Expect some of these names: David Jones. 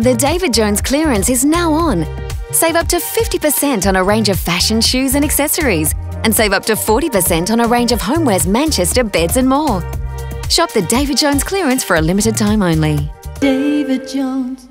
The David Jones clearance is now on. Save up to 50% on a range of fashion shoes and accessories, and save up to 40% on a range of homewares, Manchester beds and more. Shop the David Jones clearance for a limited time only. David Jones.